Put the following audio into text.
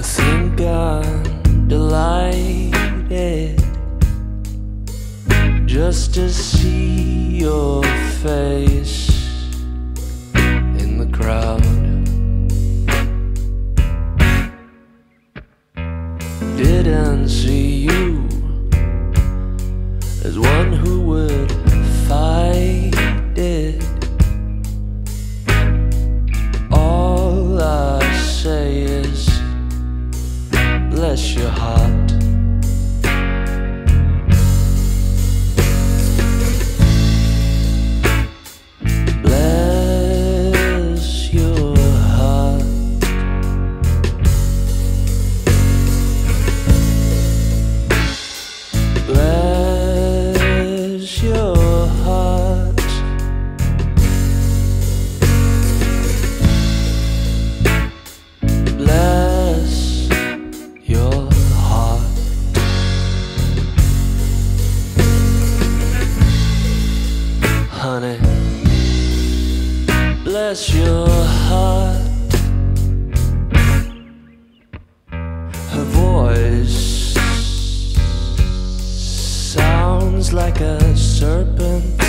I think I'm delighted just to see your face in the crowd. Didn't see you as one who would fight it. All I say is bless your heart. Honey, bless your heart. Her voice sounds like a serpent.